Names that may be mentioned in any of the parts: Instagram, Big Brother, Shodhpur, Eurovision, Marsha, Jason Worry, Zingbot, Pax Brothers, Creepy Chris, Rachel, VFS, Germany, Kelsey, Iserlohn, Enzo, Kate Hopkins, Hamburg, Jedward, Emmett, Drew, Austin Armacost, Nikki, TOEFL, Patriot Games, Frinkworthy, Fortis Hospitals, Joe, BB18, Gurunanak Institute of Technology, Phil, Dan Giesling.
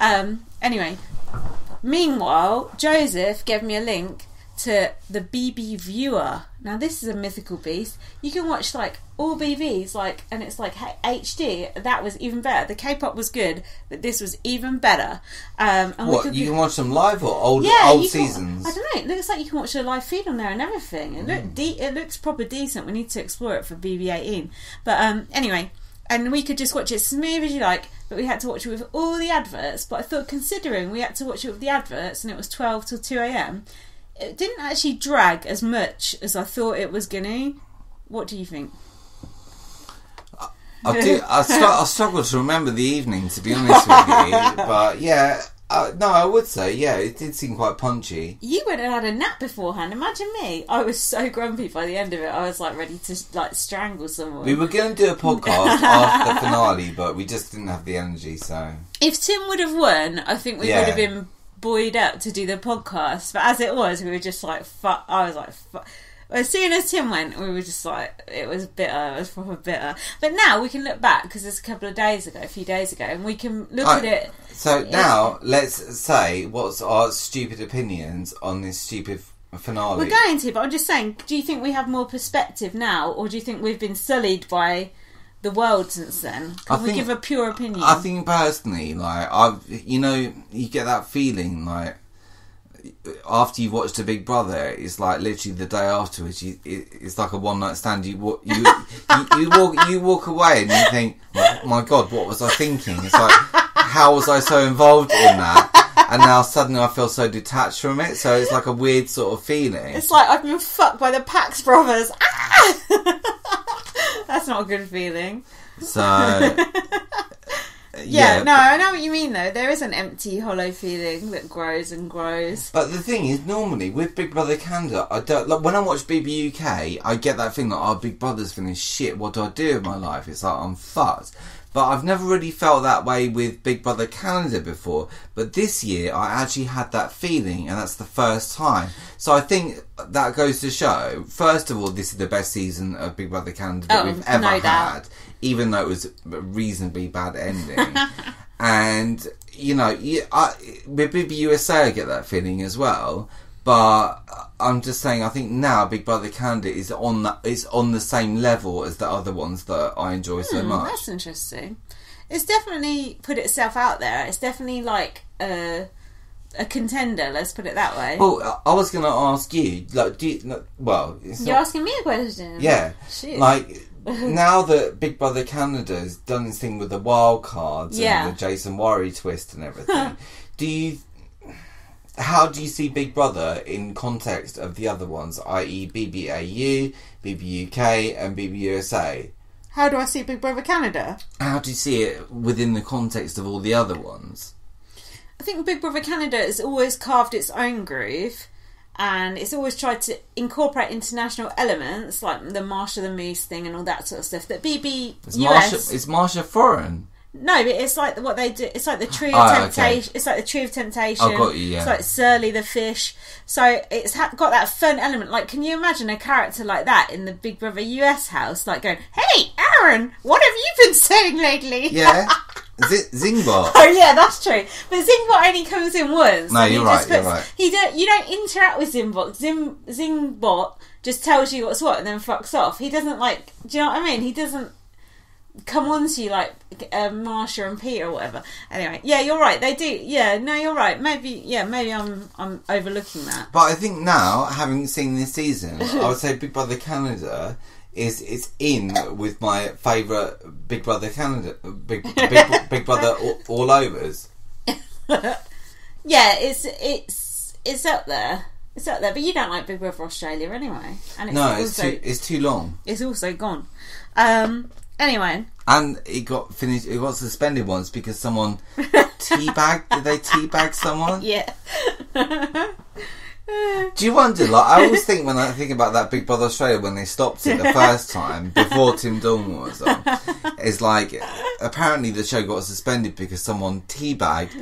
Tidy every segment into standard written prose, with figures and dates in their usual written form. Anyway, meanwhile, Joseph gave me a link to the BB Viewer. Now this is a mythical beast. You can watch like all BVs, like, and it's like HD. That was even better. The K-pop was good, but this was even better. And what, we could, you can watch them live or old, yeah, old seasons? I don't know. It looks like you can watch a live feed on there and everything. It it looks proper decent. We need to explore it for BB18. But anyway, and we could just watch it smooth as you like. But we had to watch it with all the adverts. But I thought, considering we had to watch it with the adverts, and it was 12 till 2 a.m. It didn't actually drag as much as I thought it was gonna. What do you think? I struggle to remember the evening, to be honest with you. But yeah, no, I would say, yeah, it did seem quite punchy. You went and had a nap beforehand. Imagine me. I was so grumpy by the end of it. I was like ready to like strangle someone. We were going to do a podcast after the finale, but we just didn't have the energy. So if Tim would have won, I think we would have been buoyed up to do the podcast, but as it was, we were just like, fuck. I was like, fuck. As soon as Tim went, we were just like, it was bitter, it was proper bitter. But now we can look back, because it's a few days ago, and we can look at it. So now, let's say, what's our stupid opinions on this stupid finale? We're going to, but I'm just saying, do you think we have more perspective now, or do you think we've been sullied by the world since then? Can we give a pure opinion? I think personally, like, you know, you get that feeling, like, after you've watched a Big Brother, it's like literally the day afterwards. It's like a one night stand. You walk away and you think, my God, what was I thinking? It's like, how was I so involved in that? And now suddenly I feel so detached from it. So it's like a weird sort of feeling. It's like I've been fucked by the Pax Brothers. That's not a good feeling. So, yeah, no, I know what you mean, though. There is an empty, hollow feeling that grows and grows. But the thing is, normally, with Big Brother Canada, I don't, like, when I watch BB UK, I get that feeling, like, oh, Big Brother's finished, shit, what do I do with my life? It's like, I'm fucked. But I've never really felt that way with Big Brother Canada before. But this year, I actually had that feeling, and that's the first time. So I think that goes to show, first of all, this is the best season of Big Brother Canada that we've ever had, even though it was a reasonably bad ending. And, you know, with BB USA, I get that feeling as well. But I'm just saying, I think now Big Brother Canada is on the same level as the other ones that I enjoy so much. That's interesting. It's definitely put itself out there. It's definitely like a contender. Let's put it that way. Well, I was going to ask you. Like, you're asking me a question. Yeah, shoot. Like, now that Big Brother Canada's done this thing with the wild cards and the Jason Worry twist and everything, how do you see Big Brother in context of the other ones, i.e. BBAU, BBUK and BBUSA? How do I see Big Brother Canada? How do you see it within the context of all the other ones? I think Big Brother Canada has always carved its own groove, and it's always tried to incorporate international elements like the Marsha the Moose thing and all that sort of stuff. That BBUS... Is Marsha foreign? No, but it's like what they do. It's like the Tree of Temptation. Okay. It's like the Tree of Temptation. I got you, yeah. It's like Surly the Fish. So it's got that fun element. Like, can you imagine a character like that in the Big Brother US house? Like going, hey, Aaron, what have you been saying lately? Yeah. Zingbot. Oh yeah, that's true. But Zingbot only comes in once. No, you're right. You don't interact with Zingbot. Zingbot just tells you what's what and then fucks off. He doesn't, like, do you know what I mean? He doesn't come on to you like Marsha and Peter or whatever. Anyway, yeah, you're right, they do. Yeah, no, you're right. Maybe I'm overlooking that. But I think now, having seen this season, I would say Big Brother Canada is in with my favourite Big Brother Canada Big Brother all overs. Yeah, it's up there. It's up there, but you don't like Big Brother Australia anyway. And it's too long. It's also gone. Anyway. And it got finished. It got suspended once because someone teabagged. Did they teabag someone? Yeah. Do you wonder? Like, I always think when I think about that Big Brother Australia when they stopped it the first time before Tim Dormer was on, it's like apparently the show got suspended because someone teabagged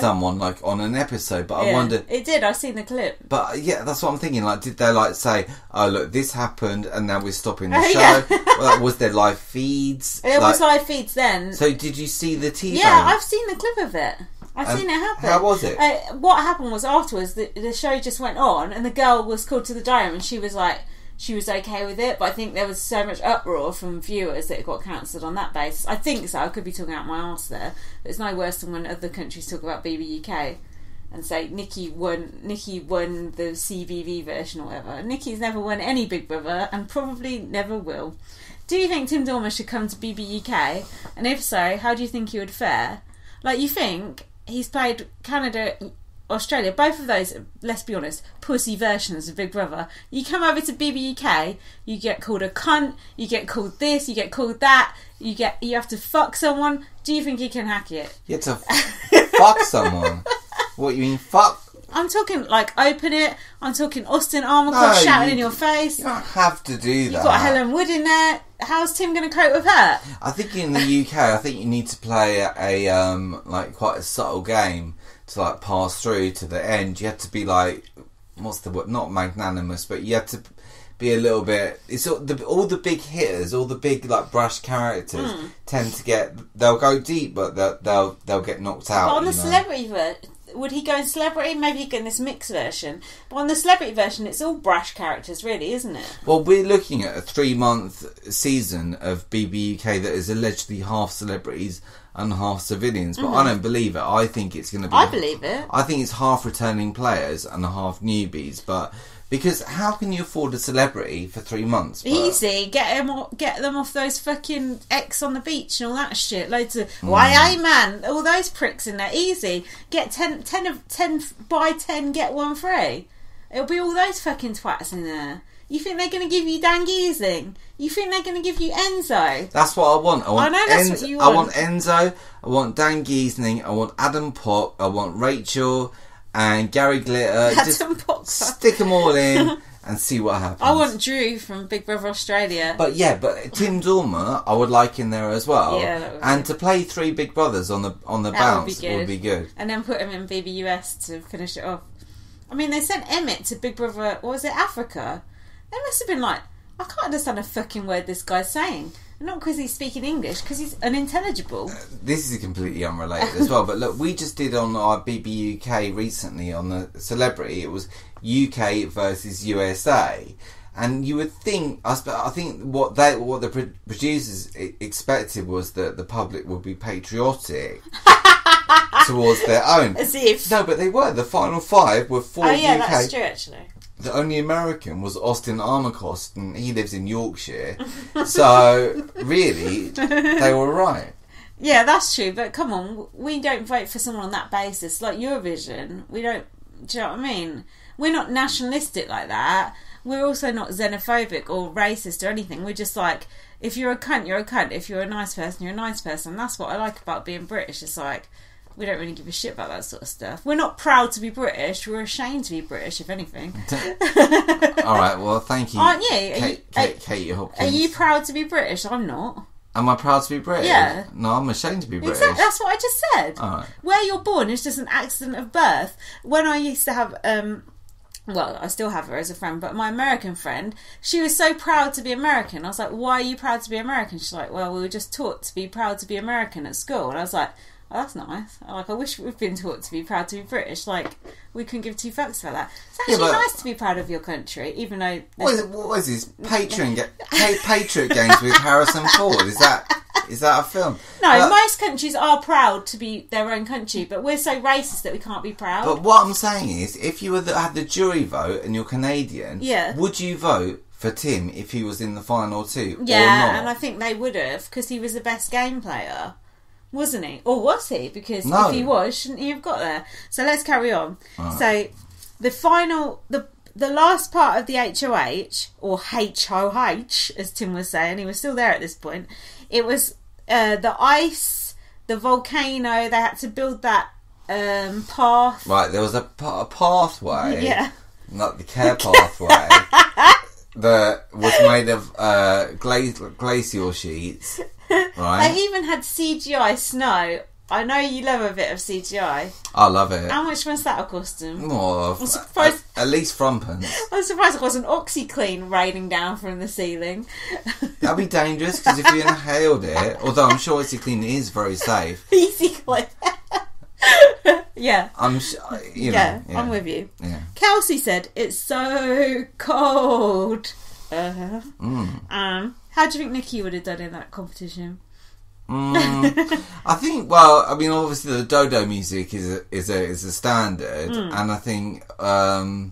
someone like on an episode. But yeah, I wonder. It did. I've seen the clip. But yeah, that's what I'm thinking. Like, did they like say, "Oh look, this happened, and now we're stopping the show"? Yeah. Well, was there live feeds? There was live feeds then. So did you see the teabag? Yeah, I've seen the clip of it. I've seen it happen. How was it? What happened was afterwards the show just went on and the girl was called to the diary and she was okay with it, but I think there was so much uproar from viewers that it got cancelled on that basis. I think so. I could be talking out my arse there, but it's no worse than when other countries talk about BBUK and say Nikki won the CVV version or whatever. Nikki's never won any Big Brother and probably never will. Do you think Tim Dormer should come to BBUK? And if so, how do you think he would fare? Like, you think he's played Canada, Australia, both of those, let's be honest, pussy versions of Big Brother. You come over to BBUK, you get called a cunt, you get called this, you get called that, you have to fuck someone. Do you think he can hack it? You have to fuck someone? What, you mean fuck? I'm talking, like, open it. I'm talking Austin Armacost shouting in your face. You don't have to do that. You've got Helen Wood in there. How's Tim going to cope with her? I think in the UK, I think you need to play a, like, quite a subtle game to, like, pass through to the end. You have to be, like, what's the word? Not magnanimous, but you have to be a little bit... It's all the big hitters, all the big, like, brash characters tend to get... They'll go deep, but they'll get knocked out. But on the celebrity version... Would he go in celebrity? Maybe he'd go in this mixed version. But on the celebrity version, it's all brash characters, really, isn't it? Well, we're looking at a 3-month season of BBUK that is allegedly half celebrities and half civilians. But I don't believe it. I think it's going to be... I believe it. I think it's half returning players and half newbies. But... Because how can you afford a celebrity for 3 months? But... Easy, get them off those fucking X on the beach and all that shit. Loads of YA man, all those pricks in there. Easy, get 10 buy 10 get one free. It'll be all those fucking twats in there. You think they're going to give you Dan Giesling? You think they're going to give you Enzo? That's what I want. I want Enzo. I want Dan Giesling. I want Adam Pock. I want Rachel. And Gary Glitter, just stick them all in and see what happens. I want Drew from Big Brother Australia. But yeah, but Tim Dormer, I would like in there as well. Yeah, that would be good. To play 3 Big Brothers on the bounce would be good. And then put him in BBUS to finish it off. I mean, they sent Emmett to Big Brother, what was it, Africa? They must have been like, I can't understand a fucking word this guy's saying. Not because he's speaking English, because he's unintelligible. This is completely unrelated as well, but look, we just did on our BBUK recently on the celebrity, it was UK versus USA, and you would think, I think what the producers expected was that the public would be patriotic towards their own. As if. No, but they were. The final 5 were for UK. Oh yeah, that's true actually. The only American was Austin Armacost, and he lives in Yorkshire. So, really, they were right. Yeah, that's true. But come on, we don't vote for someone on that basis. Like Eurovision, we don't... Do you know what I mean? We're not nationalistic like that. We're also not xenophobic or racist or anything. We're just like, if you're a cunt, you're a cunt. If you're a nice person, you're a nice person. That's what I like about being British. It's like... We don't really give a shit about that sort of stuff. We're not proud to be British. We're ashamed to be British, if anything. All right, well, thank you. Aren't you? Kate Hopkins. Are you proud to be British? I'm not. Am I proud to be British? Yeah. No, I'm ashamed to be British. Exactly, that's what I just said. All right. Where you're born is just an accident of birth. When I used to have... Well, I still have her as a friend, but my American friend, she was so proud to be American. I was like, why are you proud to be American? She's like, well, we were just taught to be proud to be American at school. And I was like... Oh, that's nice. Like, I wish we'd been taught to be proud to be British. Like, we couldn't give 2 fucks about that. It's actually nice to be proud of your country, even though... What is this? Patriot Games with Harrison Ford? Is that a film? No, most countries are proud to be their own country, but we're so racist that we can't be proud. But what I'm saying is, if you had the jury vote and you're Canadian, would you vote for Tim if he was in the final 2 or not? Yeah, and I think they would have, because he was the best game player. Wasn't he? Or was he? Because if he was, shouldn't he have got there? So let's carry on. Right. So the final, the last part of the HOH, or HOH, as Tim was saying, he was still there at this point, it was the ice, the volcano, they had to build that path. Right, there was a pathway. Yeah. Not the care pathway. That was made of glacial sheets. Right. They even had CGI snow. I know you love a bit of CGI. I love it. How much must that have cost them? Oh, I'm surprised. At least £3. I'm surprised it wasn't OxyClean raining down from the ceiling. That'd be dangerous because if you inhaled it, although I'm sure OxyClean is very safe. Easy clean. Yeah. I'm with you. Yeah. Kelsey said, it's so cold. How do you think Nikki would have done in that competition? I think, well, I mean, obviously the Dodo music is a standard, and I think, I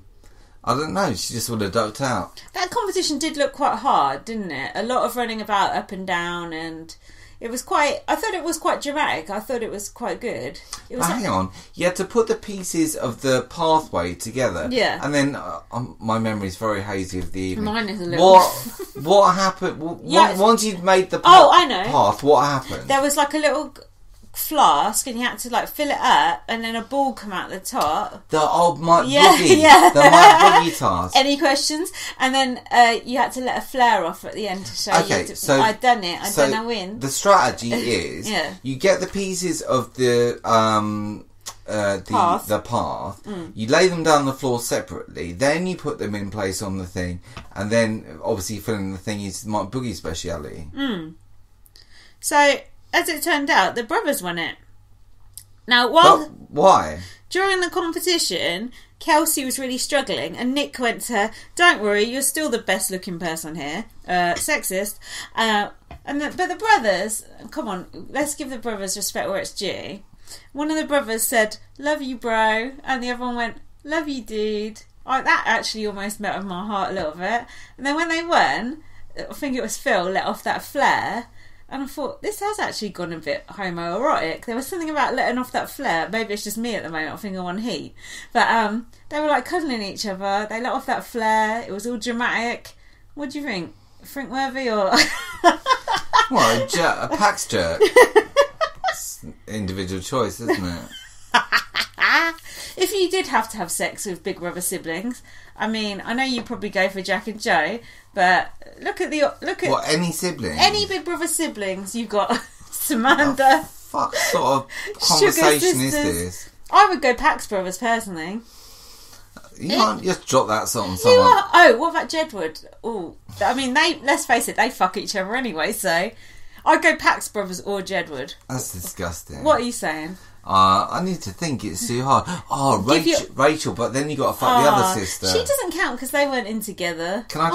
don't know, she just would have ducked out. That competition did look quite hard, didn't it? A lot of running about up and down, and it was quite, I thought it was quite dramatic. I thought it was quite good. It was hang on, you had to put the pieces of the pathway together. Yeah. And then, my memory's very hazy of the evening. Mine is a little. What happened? Once you'd made the path, what happened? There was like a little flask, and you had to like fill it up, and then a ball come out the top. The old Mike Boogie, the Mike Boogie task. Any questions? And then you had to let a flare off at the end to show. Okay, so I've done it. I've done. I win. The strategy is you get the pieces of the path. You lay them down on the floor separately, then you put them in place on the thing, and then obviously filling the thing is Mike Boogie's speciality. So. As it turned out, the brothers won it. Now, why? During the competition, Kelsey was really struggling, and Nick went to her, "Don't worry, you're still the best-looking person here." Sexist. But the brothers, come on, let's give the brothers respect where it's due. One of the brothers said, "Love you, bro," and the other one went, "Love you, dude." Oh, that actually almost melted my heart a little bit. And then when they won, I think it was Phil let off that flare. And I thought, this has actually gone a bit homoerotic. There was something about letting off that flare. Maybe it's just me at the moment. I think I'm on heat. But they were like cuddling each other. They let off that flare. It was all dramatic. What do you think? Frinkworthy or... Well, a Pax jerk. It's individual choice, isn't it? If you did have to have sex with big brother siblings, I mean, I know you probably go for Jack and Joe, but look at what, any sibling, any big brother siblings you've got. Samantha, what the fuck sort of conversation is this? I would go Pax Brothers personally. You can't just drop that song. Oh, what about Jedward? Oh, I mean, let's face it, they fuck each other anyway. So I'd go Pax Brothers or Jedward. That's disgusting. What are you saying? I need to think. It's too hard. Oh, Rachel, but then you got to fuck the other sister. She doesn't count because they weren't in together. Can I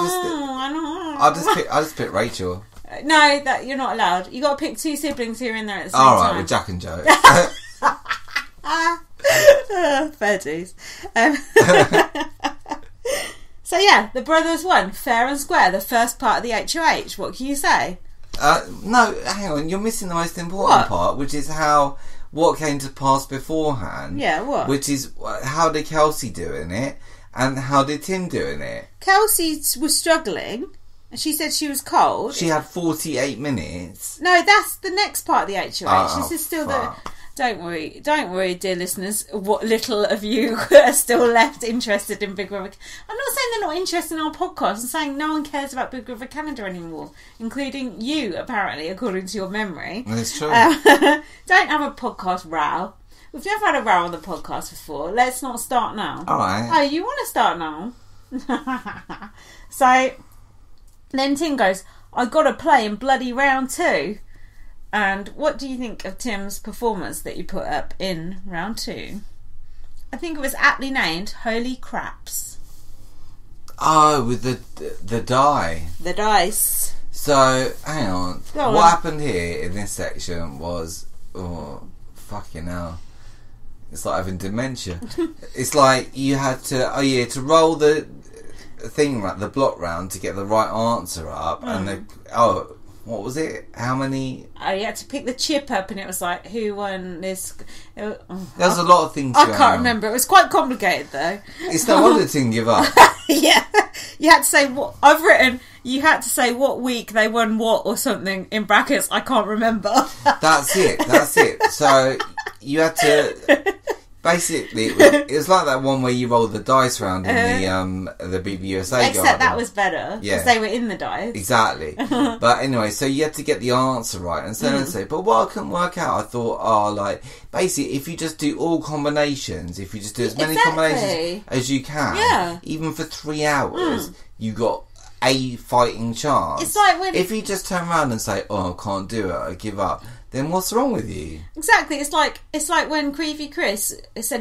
just? I just pick Rachel. No, that you're not allowed. You got to pick two siblings who are in there at the same time. All right, with Jack and Joe. Fair dues. So yeah, the brothers won fair and square. The first part of the HOH. What can you say? No, hang on. You're missing the most important part, which is how. What came to pass beforehand? Yeah, what? Which is, how did Kelsey do in it, and how did Tim do in it? Kelsey was struggling, and she said she was cold. She had 48 minutes. No, that's the next part of the HOH. This is still the... Don't worry, dear listeners, what little of you are still left interested in Big Brother. I'm not saying they're not interested in our podcast. I'm saying no one cares about Big Brother Canada anymore, including you, apparently, according to your memory. That's true. Don't have a podcast row. We've never had a row on the podcast before. Let's not start now. All right. Oh, you want to start now? So, then Tim goes, I got to play in bloody round two. And what do you think of Tim's performance that you put up in round two? I think it was aptly named Holy Craps. Oh, with the die. The dice. So, hang on. What happened here in this section was... Oh, fucking hell. It's like having dementia. It's like you had to... Oh, yeah, to roll the thing, the block round to get the right answer up. And the... Oh... What was it? How many? Oh, you had to pick the chip up, and it was like, who won this? There was a lot of things. I can't remember. It was quite complicated, though. It's no wonder Tim give up. Yeah, you had to say what I've written. You had to say what week they won what or something in brackets. I can't remember. That's it. So you had to. Basically, it was like that one where you rolled the dice round in the BBUSA garden. Except that was better, because they were in the dice. Exactly. But anyway, so you had to get the answer right. And so I'd say, but what I couldn't work out, I thought, basically, if you just do all combinations, if you just do as many combinations as you can, even for 3 hours, you got a fighting chance. It's like when... If you just turn around and say, I can't do it, I give up... then what's wrong with you? Exactly. It's like when Creepy Chris said